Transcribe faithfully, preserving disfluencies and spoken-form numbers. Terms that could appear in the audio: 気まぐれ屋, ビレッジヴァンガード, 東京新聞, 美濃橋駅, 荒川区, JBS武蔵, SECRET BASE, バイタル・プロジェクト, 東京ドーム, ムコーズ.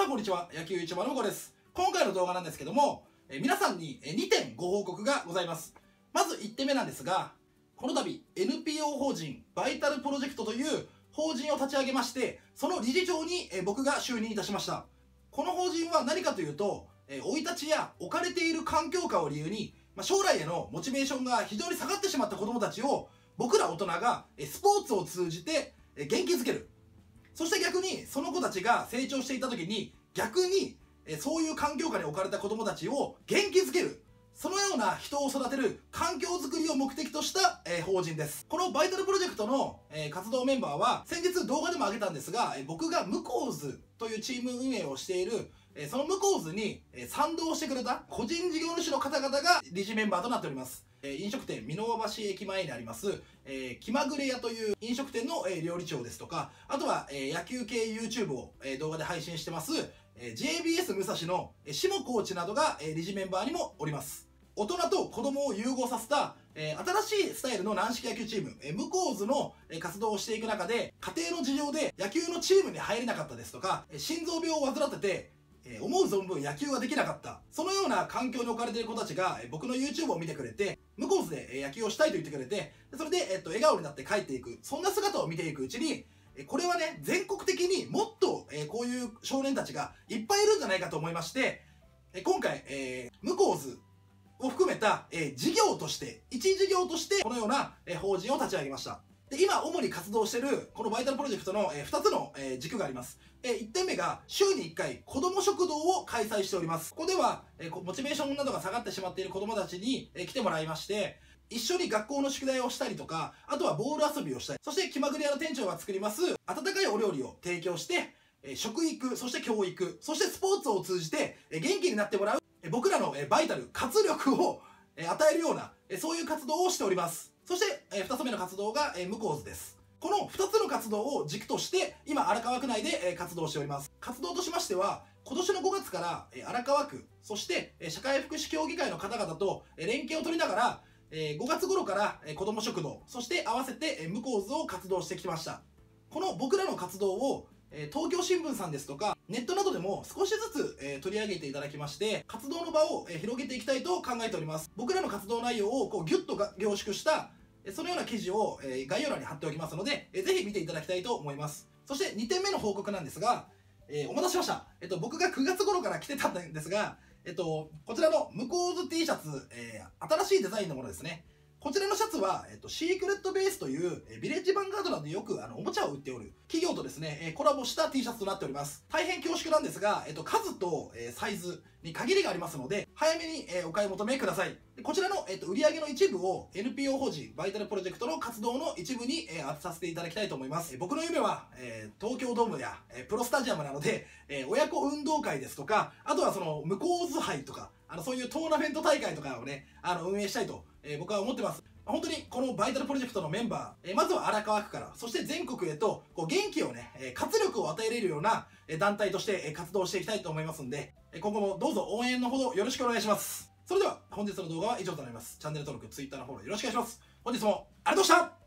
さんこんにちは、野球 YouTuber のうこです。今回の動画なんですけども、え皆さんににてんご報告がございます。まずいってんめなんですが、この度 エヌピーオー 法人バイタルプロジェクトという法人を立ち上げまして、その理事長にえ僕が就任いたしました。この法人は何かというと、生い立ちや置かれている環境下を理由に将来へのモチベーションが非常に下がってしまった子どもたちを、僕ら大人がスポーツを通じて元気づける。そして逆にその子たちが成長していた時に、逆にそういう環境下に置かれた子どもたちを元気づける、そのような人を育てる環境づくりを目的とした法人です。このバイタルプロジェクトの活動メンバーは、先日動画でも挙げたんですが、僕がムコーズというチーム運営をしている、そのムコーズに賛同してくれた個人事業主の方々が理事メンバーとなっております。飲食店、美濃橋駅前にあります、えー、気まぐれ屋という飲食店の、えー、料理長ですとか、あとは、えー、野球系 YouTube を、えー、動画で配信してます、えー、ジェイビーエス 武蔵の、えー、下コーチなどが、えー、理事メンバーにもおります。大人と子供を融合させた、えー、新しいスタイルの軟式野球チーム、えー、ムコーズの、えー、活動をしていく中で、家庭の事情で野球のチームに入れなかったですとか、えー、心臓病を患ってて、思う存分野球ができなかった。そのような環境に置かれている子たちが、僕の YouTube を見てくれて、ムコーズで野球をしたいと言ってくれて、それで、えっと、笑顔になって帰っていく。そんな姿を見ていくうちに、これはね、全国的にもっと、こういう少年たちがいっぱいいるんじゃないかと思いまして、今回、ムコーズを含めた事業として、一事業として、このような法人を立ち上げました。で、今、主に活動している、このバイタルプロジェクトのふたつの軸があります。いってんめが、週にいっかい、子ども食堂を開催しております。ここでは、モチベーションなどが下がってしまっている子どもたちに来てもらいまして、一緒に学校の宿題をしたりとか、あとはボール遊びをしたり、そして気まぐれ屋の店長が作ります、温かいお料理を提供して、食育、そして教育、そしてスポーツを通じて、元気になってもらう、僕らのバイタル、活力を与えるような、そういう活動をしております。そして、えー、ふたつめの活動が、えー、ムコーズです。このふたつの活動を軸として、今、荒川区内で、えー、活動しております。活動としましては、今年のごがつから、えー、荒川区、そして、えー、社会福祉協議会の方々と、えー、連携を取りながら、えー、ごがつ頃から、えー、子ども食堂、そして合わせて、えー、ムコーズを活動してきました。この僕らの活動を、えー、東京新聞さんですとか、ネットなどでも少しずつ、えー、取り上げていただきまして、活動の場を、えー、広げていきたいと考えております。僕らの活動内容を、こう、ぎゅっとが凝縮した、そのような記事を概要欄に貼っておきますので、ぜひ見ていただきたいと思います。そしてにてんめの報告なんですが、えー、お待たせしました。えっと、僕がくがつ頃から着てたんですが、えっと、こちらのムコーズ T シャツ、えー、新しいデザインのものですね。こちらのシャツは、えっと、シークレットベースという、えー、ビレッジヴァンガードなどでよくあのおもちゃを売っておる企業とですね、えー、コラボした T シャツとなっております。大変恐縮なんですが、えっと、数と、えー、サイズに限りがありますので、早めに、えー、お買い求めください。でこちらの、えっと、売り上げの一部を エヌピーオー 法人バイタルプロジェクトの活動の一部に、えー、当てさせていただきたいと思います。えー、僕の夢は、えー、東京ドームや、えー、プロスタジアムなので、えー、親子運動会ですとか、あとはその、ムコーズ杯とか、あの、そういうトーナメント大会とかをね、あの、運営したいと、えー、僕は思ってます。本当に、このバイタルプロジェクトのメンバー、えー、まずは荒川区から、そして全国へと、こう、元気をね、えー、活力を与えれるような、えー、団体として、えー、活動していきたいと思いますんで、えー、今後もどうぞ応援のほどよろしくお願いします。それでは、本日の動画は以上となります。チャンネル登録、Twitter のフォローよろしくお願いします。本日も、ありがとうございました。